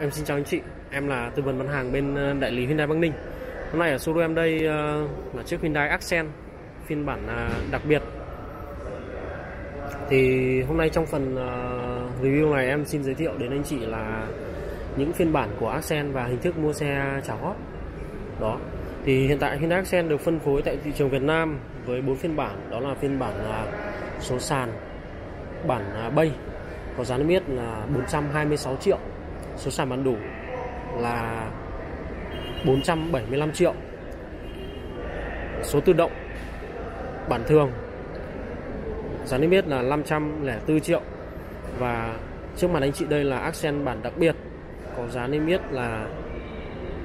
Em xin chào anh chị, em là tư vấn bán hàng bên đại lý Hyundai Bắc Ninh. Hôm nay ở showroom em đây là chiếc Hyundai Accent phiên bản đặc biệt. Thì hôm nay trong phần review này em xin giới thiệu đến anh chị là những phiên bản của Accent và hình thức mua xe trả góp. Đó. Thì hiện tại Hyundai Accent được phân phối tại thị trường Việt Nam với 4 phiên bản, đó là phiên bản số sàn, bản bay có giá niêm yết là 426 triệu. Số sàn bán đủ là 475 triệu. Số tự động bản thường giá niêm yết là 504 triệu. Và trước mặt anh chị đây là Accent bản đặc biệt có giá niêm yết là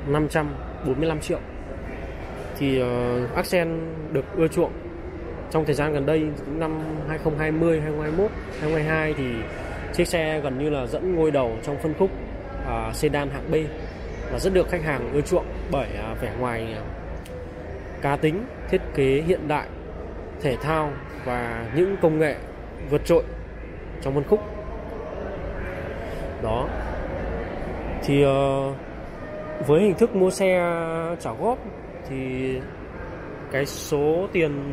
545 triệu. Thì Accent được ưa chuộng trong thời gian gần đây, năm 2020, 2021, 2022 thì chiếc xe gần như là dẫn ngôi đầu trong phân khúc sedan hạng B và rất được khách hàng ưa chuộng bởi vẻ ngoài cá tính, thiết kế hiện đại, thể thao và những công nghệ vượt trội trong phân khúc. Đó. Thì với hình thức mua xe trả góp thì cái số tiền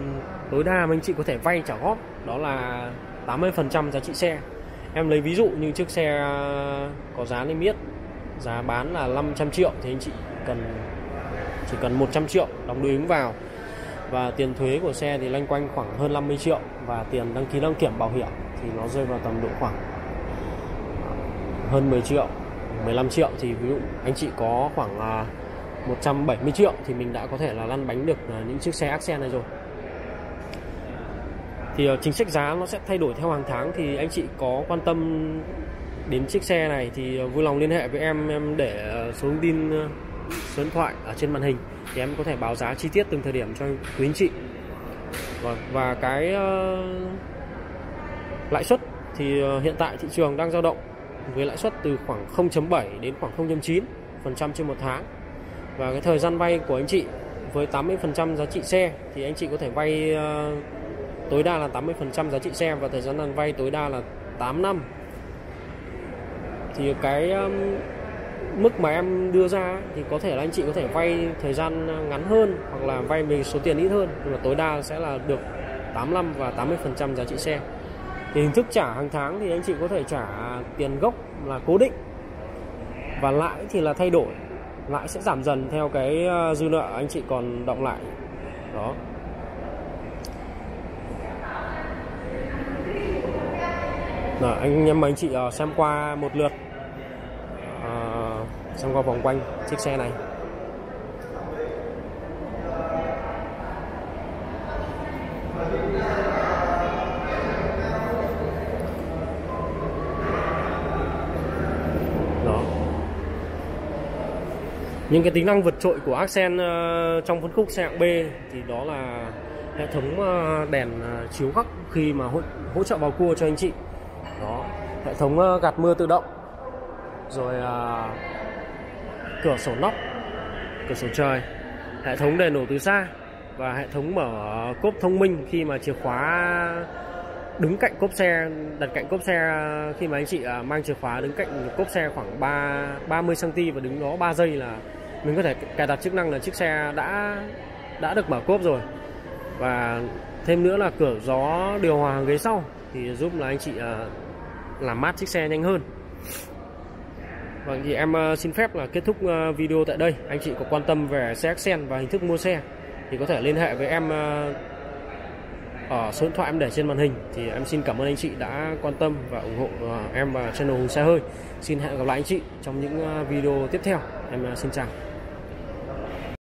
tối đa mà anh chị có thể vay trả góp đó là 80% giá trị xe. Em lấy ví dụ như chiếc xe có giá niêm yết, giá bán là 500 triệu thì anh chị chỉ cần 100 triệu đóng đối ứng vào, và tiền thuế của xe thì loanh quanh khoảng hơn 50 triệu, và tiền đăng ký đăng kiểm bảo hiểm thì nó rơi vào tầm độ khoảng hơn 10 triệu, 15 triệu. Thì ví dụ anh chị có khoảng 170 triệu thì mình đã có thể là lăn bánh được những chiếc xe Accent này rồi. Thì chính sách giá nó sẽ thay đổi theo hàng tháng, thì anh chị có quan tâm đến chiếc xe này thì vui lòng liên hệ với em để số thông tin, số điện thoại ở trên màn hình thì em có thể báo giá chi tiết từng thời điểm cho quý anh chị. Và cái lãi suất thì hiện tại thị trường đang dao động với lãi suất từ khoảng 0.7 đến khoảng 0.9% trên một tháng. Và cái thời gian vay của anh chị với 80% giá trị xe thì anh chị có thể vay tối đa là 80% giá trị xe, và thời gian vay tối đa là 8 năm. Thì cái mức mà em đưa ra thì có thể là anh chị có thể vay thời gian ngắn hơn hoặc là vay về số tiền ít hơn, nhưng mà tối đa sẽ là được 8 năm và 80% giá trị xe. Thì hình thức trả hàng tháng thì anh chị có thể trả tiền gốc là cố định và lãi thì là thay đổi, lãi sẽ giảm dần theo cái dư nợ anh chị còn đọng lại. Đó. Đó, anh em và anh chị xem qua một lượt, xem qua vòng quanh chiếc xe này. Đó. Những cái tính năng vượt trội của Accent trong phân khúc xe hạng B thì đó là hệ thống đèn chiếu góc khi mà hỗ trợ vào cua cho anh chị. Đó, hệ thống gạt mưa tự động, rồi cửa sổ nóc, cửa sổ trời, hệ thống đèn nổ từ xa và hệ thống mở cốp thông minh khi mà chìa khóa đứng cạnh cốp xe, đặt cạnh cốp xe khi mà anh chị mang chìa khóa đứng cạnh cốp xe khoảng 30 cm và đứng đó 3 giây là mình có thể cài đặt chức năng là chiếc xe đã được mở cốp rồi. Và thêm nữa là cửa gió điều hòa ghế sau thì giúp là anh chị làm mát chiếc xe nhanh hơn. Và thì em xin phép là kết thúc video tại đây. Anh chị có quan tâm về xe Accent và hình thức mua xe thì có thể liên hệ với em ở số điện thoại em để trên màn hình. Thì em xin cảm ơn anh chị đã quan tâm và ủng hộ em và channel Hùng Xe Hơi. Xin hẹn gặp lại anh chị trong những video tiếp theo. Em xin chào.